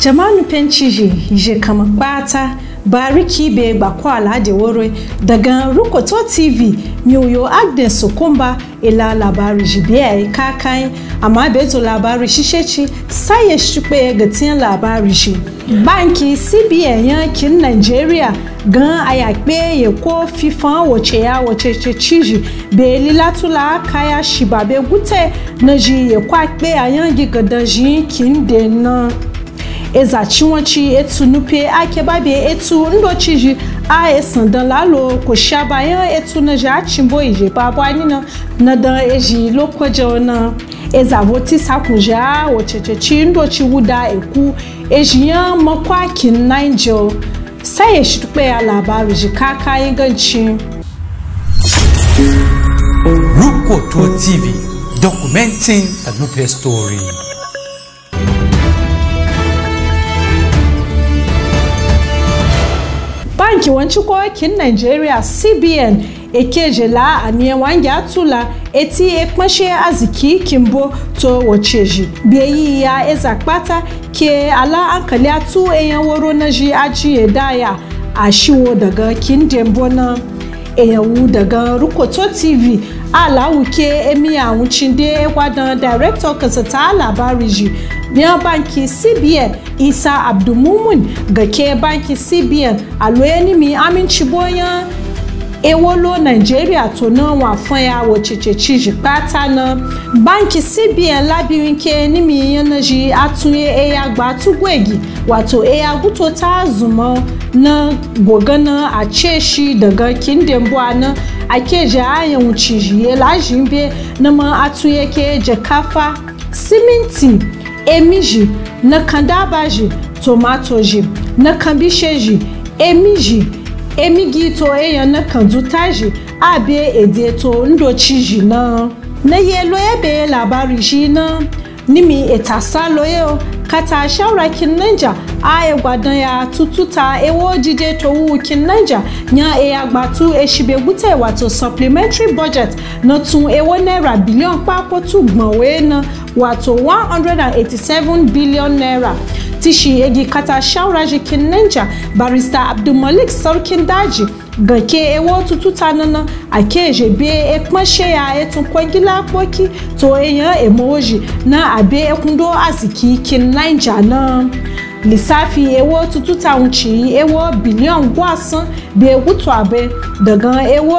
Jamanu penchiji je kamapata bariki be bakwala de wore daga Rukoto TV nyoyo agden sokomba ila labari jibe kakai ama beto labari shishechi saye shupe gatin labari shi banki CBN yankin Nigeria gan ayakbe ye ko fifan woche ya wocheche chiji be lilatula kaya shibabe gute naji ye kwakbe ayangi gadanji kin denan Eza chiwanchi etu nupe akebabe etu ndochiji a esandan lalo ko shabayan etu naja chimbo ije babwani na nadan eji lokojo na eza voti sakunja ochechechi ndochi wuda eku ejiyan mokwa kin Nigeria saye shitupe alabaru jikaka inganchi Rukoto TV documenting the nupe story. Banki wanchukwa kin Nigeria CBN ekejela anie wanja tula eti ekmashe aziki kimbo to wocheji beyi ya ezakpata ke ala ankali atu eyan woro naji aji edaya ashiwo daga kin dembona eyawu daga Rukoto TV ala wuke emi awuchinde wadan director kasata labariji Biyan banki CBN Isa Abdumumun gake banki CBN alweni mi aminci boyan ewolo Nigeria tona wa fanya wochechechi jipata na banki CBN labirinke ni mi yanaji atunye eyagba tugwegi wato eyaguto tazuma na gogana acheshi daga kindembwana akeja ayanwuchiji elajimbe nama atunye ke jekafa siminti emiji na kandabaji tomatoji na kambisheji emiji emigito eyan na kandutaji abe edeto ndochiji na yelo ebe labarishi na nimi etasalo yo kata shawra kinanja aye gwadan ya tututa ewo jide to wu kinanja nya eyagbatu eshibegute wato supplementary budget na tun ewo naira billion papo tugbon we na wato 187 billion naira tishi egi kata shawra kinanja barrister Abdulmalik Sarkindaji gake ewo tututa nana akeje be ekmashe ya etun kwangila poki to eyan emoji na abe ekundo asiki kinanja na Lissafi ewo tututa unchi ewo billion gwasan be wutu abe dagan ewo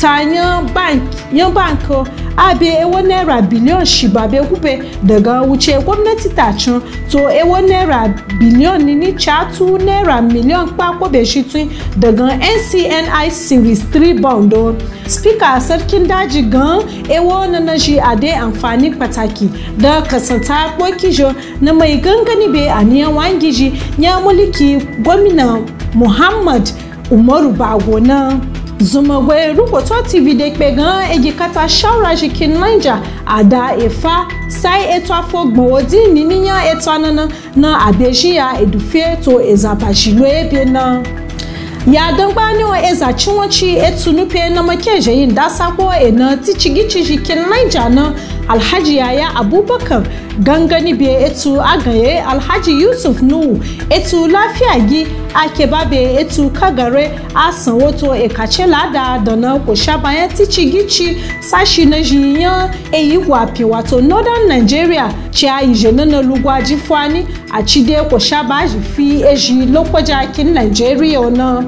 tanya bank yan banko abe ewo naira billion shibabe kupe dagan wuche gwamnati tachun to ewo naira billion nini chatu naira million kwako be shitun dagan NCNI series 3 bondo Speaker Sarkindaji gan ewo nanaji ade amfani pataki da kasanta bokijo na mai gangani be aniyan wangiji nya muliki gwamna Muhammad Umaru Bago na Zumagwe Rukoto TV dekpe gan ejikata shawraji kinanja ada efa sai etwa fogbodi nininya etwa nana na adejiya edufe to ezabajilwe be na Ya dambani wa eza chunwachi etu nupe na makeje yin dasapo ena tichigichiji kinanja na Alhaji Yaya Abubakar gangani be etu agaye Alhaji Yusuf Nuhu etu lafiagi akebabe etu kagare asanwoto ekachelada dana ko shabaya tichigichi sashi na jiyan eyiwapi wato Northern Nigeria chia ijenana lugwaji fwani achide ko shabaji fi eji lokoja kin Nigeria ona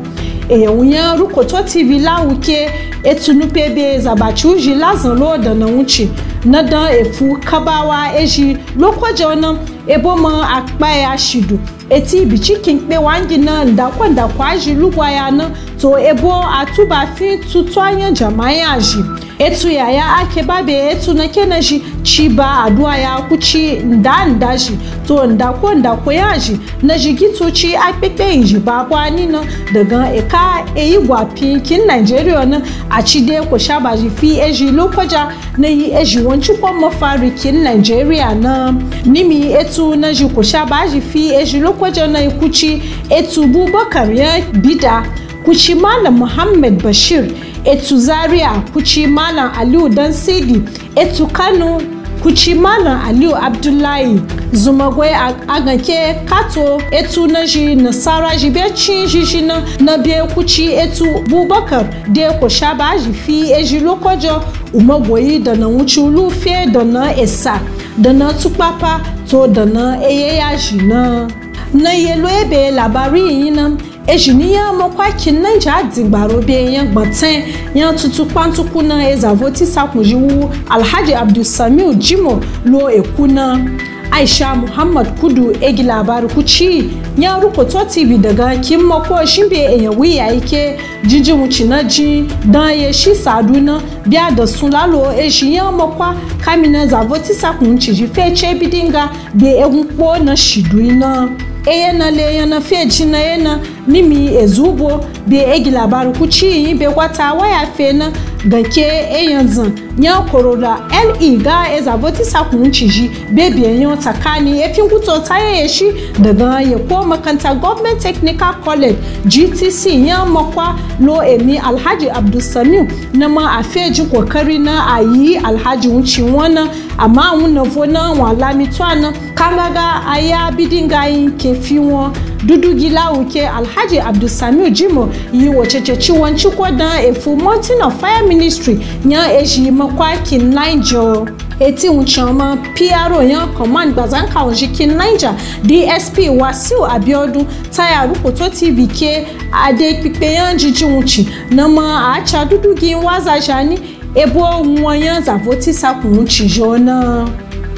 Eya Rukoto TV la uke etunupebe zabachuji lazan loda na unchi nadan efu kabawa eji lokoja ona eboma akpae ashidu eti bichi kinkpe wangi na ndakwa aji lugwaya na to ebo atuba fi tutwanya jamaya aji etu yaya akebabe etu nakenaji chiba adua ya kuchi ndandaji to ndakwa yaji na jigituchi akpekpe inji babwani na dagan eka eyigwa pinkin Nigeria na achide ko shabaji fi eji lokoja na yi eji wanchukwa mafari kin Nigeria na nimi etu naji ko shabaji fi eji lokoja na ikuchi etu Bubakar ya bida kuchi Malam Muhammad Bashir etu Zaria kuchi Malam Aliu Dansidi etu Kano Kuchimana Aliyu Abdullahi Zumagwe Aganke Kato Etu Naji Nasara Jibe Chinjijina Nabie Kuchi Etu Bubakar Deko Shaba Jifi Ejilokojo Umagwe Dana Uchulu Fie Dana Esa Dana Tupapa To Dana Eyeyajina Na Yeluebe Labari Inam Ejinia Mokwaki Nanja Digbarobe Yang Batin Yang Tutupantu Kuna Ezavoti Sakujiwu Alhaji Abdul Samiu Jimo Lo Ekuna Aisha Muhammad Kudu Egilabaru Kuchi Yang RukotoTV Daga Kim Moko Shimbe Eyawi Aike Jiji Muchinaji Dan Yeshi Saduna Biada Sunlalo Ejinia Mokwa Kamina Zavoti Sakunchiji Feche Bidinga Be Egunpo Na Shiduina Eyana leyana fejina yana mimi ezubo be egilabaru kuchi be wata waya fena ganke eyanzan nya korora le ga ezavoti sakunchiji be bienyon takani efinguto tayeshi daga yepo makanta government technical college GTC nya mokwa lo emi Alhaji Abdul Samiu nama afeji kokari na ayi Alhaji unchi wana ama unavona wala mitwana kamaga aya bidinga yinke Fiwon Dudu Gila Uke Alhaji Abdul Samiu Jimo Yiwo Chechechi Wanchukwa Dan Efu Mountain of Fire Ministry Nyan Eji Makwa Kin Ninja Eti Unchama PRO Yan Command Bazanka Onji Kin Ninja DSP Wasiu Abiodun Taya RukotoTV Ke Ade Pipe Yan Jiji Unchi Nama Acha Dudu Ginwaza Jani Ebo Mwayan Zavoti Saku Unchi Jona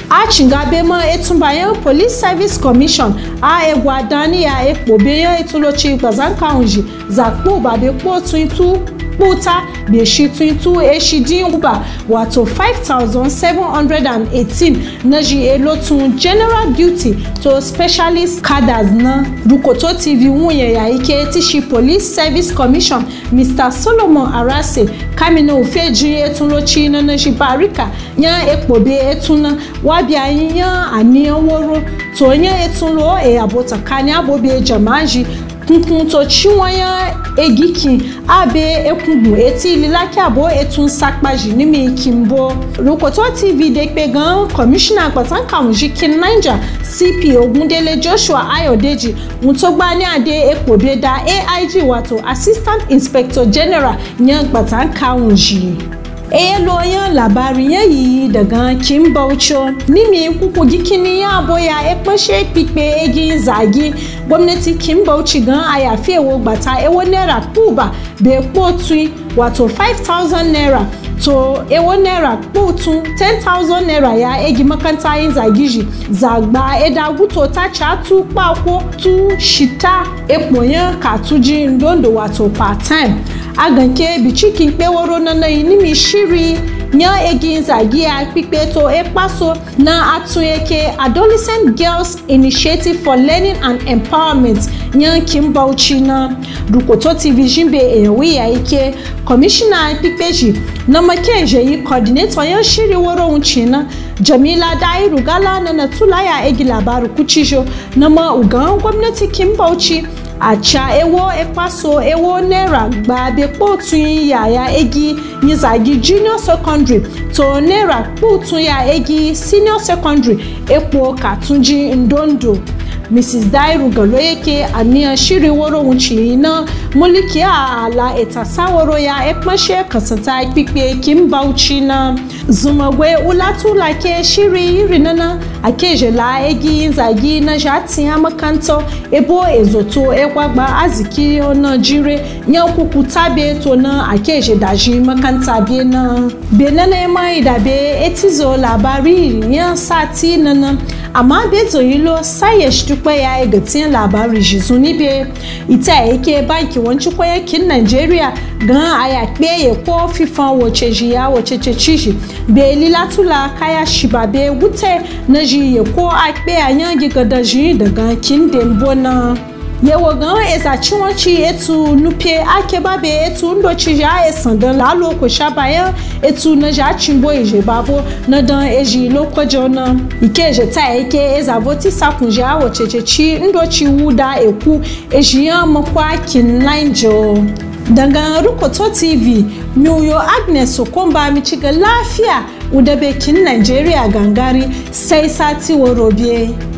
Achingabema Etumbayan Police Service Commission A Eguadani A Ekbobeyan Etulochi Bazankaunji Zakpo Babekpo Twintu Puta Beshi Twintu Eshidi Uba Wato 5,718 Naji Elotun General Duty To Specialist Cadres Na RukotoTV Unye Ya Ike Etishi Police Service Commission Mr. Solomon Arase Kamina Ufeji Etulochi Na Naji Barika Nyan Ekbobe Etuna Wabia Nya Aniyan Woro To Nyan Etunlo Abota Kanya Bobe Jamaji Kunkunto Chiwanya Egiki Abe Ekungu Eti Lilaki Abo Etun Sakbaji Nimi Ikimbo RukotoTV Dekpegan Commissioner Gbatanka Onji Kin Ninja CP Ogundele Joshua Ayodeji Mutogbani Ade Ekobeda AIG Wato Assistant Inspector General Nyan Gbatanka Onji Eloyan labari yi daga Kim Baucho nimi kuku gikini ya boya ekpashe pipe egin zagi gwamnati Kim Bauchi gan ayafe wo gbata ewo naira kuba be potui wato 5,000 naira to ewo naira potun 10,000 naira ya egi makanta yin zagiji zagba edaguto ta chatu pako tu shita ekpoyan katuji ndondo wato part time aganke bichikin peworo nana inimi shiri nya egin zagi a pipeto ekpaso na atuyeke Adolescent Girls Initiative for Learning and Empowerment nya Kim Bauchi na RukotoTV jimbe ewe ya ike Commissioner Pipeji na makenje yi coordinator yan shiri woro unchina Jamila Dairu Gala na natulaya egilabaru kuchijo na ma ugan gwamnati Kim Bauchi Acha ewo epaso ewo naira gba be potun yaya egi nizagi junior secondary to naira potun ya egi senior secondary epo katunji ndondo Mrs. Dairu Galoyeke aniya shiriworo unchi na muliki ya ala etasaworo ya ekmashe kasata ekpikpe Kim Bauchi na Zumagwe ulatula ke shiri rinana akejela egi nzagi na jati ya makanto ebo ezoto ekwagba aziki ona jire nyankuku tabe to na akeje daji makanta be na benana ema idabe etizo labari nyan sati nana ama beto hilo sayesh ya egetin labari jizuni be ita eke banki wanchukwaya kin Nigeria gan ayakbeye kwa fifan wacheji ya wachechechishi be lilatula kaya shibabe wute naji yeko akbe anyangi gadaji daga kin dembona Yewo gan ezachiwanchi etu nupe akebabe etu ndochija esandan lalo koshabayan etu naja chimbo eje babo nadan eji lokojona ikeje ta eke ezavoti sakunja awochechechi ndochi wuda eku ejiyan mokwa kinlainjo Daga RukotoTV Miuyo Agnes Okomba Michiga Lafia Udebekini Nigeria Gangari Seisati Worobie.